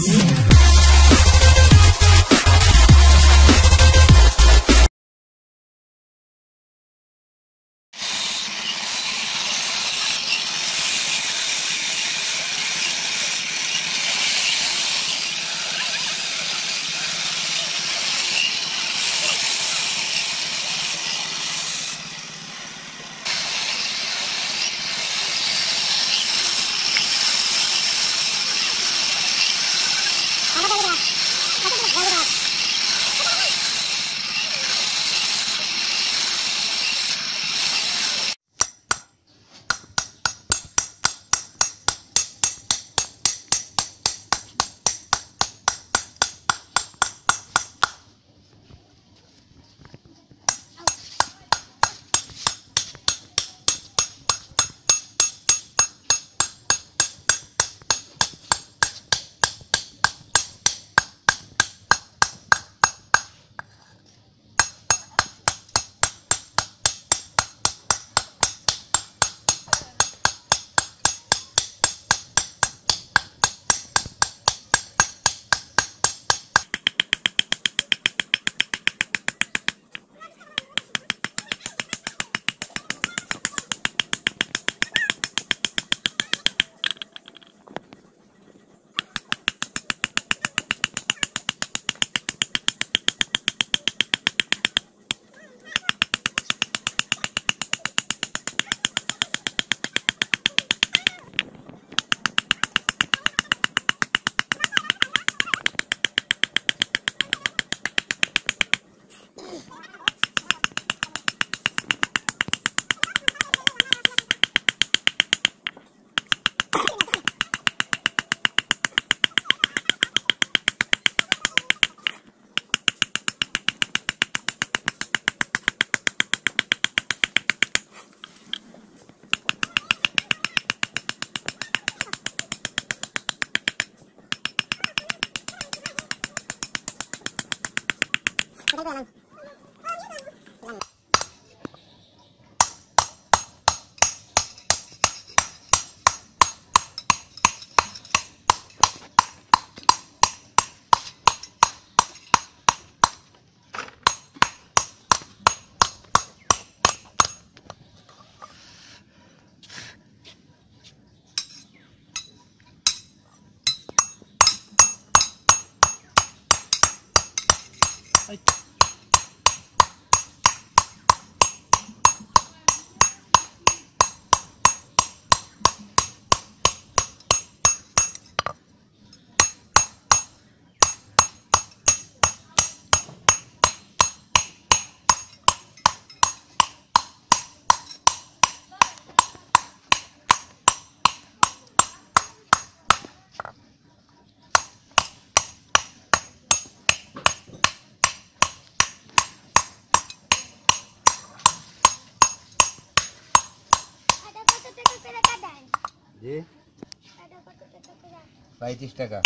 Brasil. Paitis taka.